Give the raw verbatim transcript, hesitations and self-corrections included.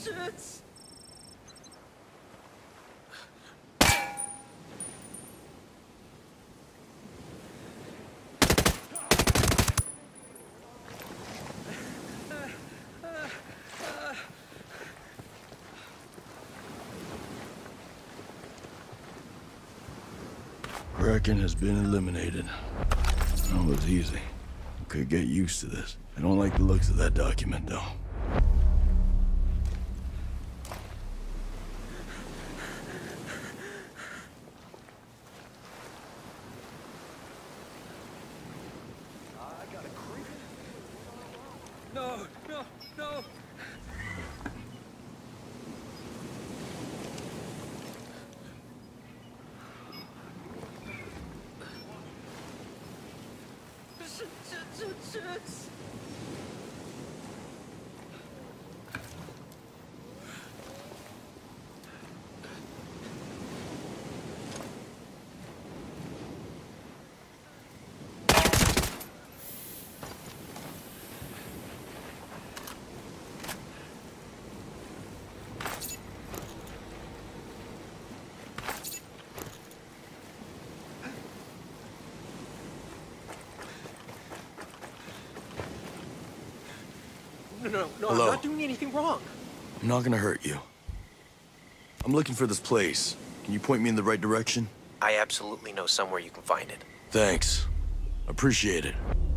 Shit! Kraken has been eliminated. That was easy. Could get used to this. I don't like the looks of that document, though. No, no, no, Hello. I'm not doing anything wrong. I'm not gonna hurt you. I'm looking for this place. Can you point me in the right direction? I absolutely know somewhere you can find it. Thanks. Appreciate it.